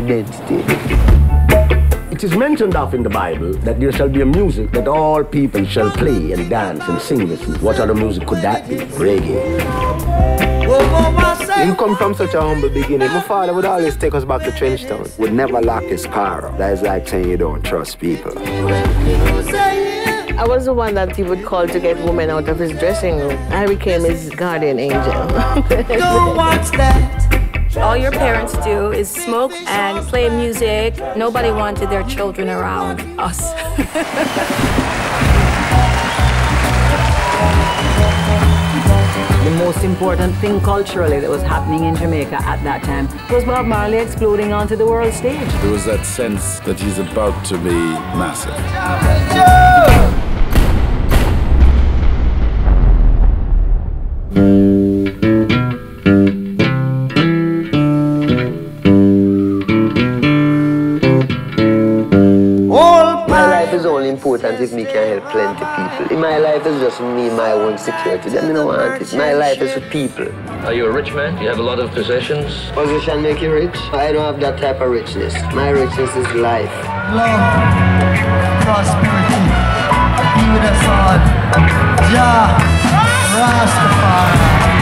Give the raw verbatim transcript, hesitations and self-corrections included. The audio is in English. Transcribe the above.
identity. It is mentioned of in the Bible that there shall be a music that all people shall play and dance and sing with you. What other music could that be? Reggae. You come from such a humble beginning. My father would always take us back to Trench Town. Would never lock his car up. That is like saying you don't trust people. I was the one that he would call to get women out of his dressing room. I became his guardian angel. Don't watch that. All your parents do is smoke and play music. Nobody wanted their children around us. The most important thing culturally that was happening in Jamaica at that time was Bob Marley exploding onto the world stage. There was that sense that he's about to be massive. It's only important if me can help plenty people. In my life, it's just me, my own security. Then me no want it. My life is for people. Are you a rich man? You have a lot of possessions? Possession make you rich? I don't have that type of richness. My richness is life. Love, prosperity, be with us all. Jah, Rastafari.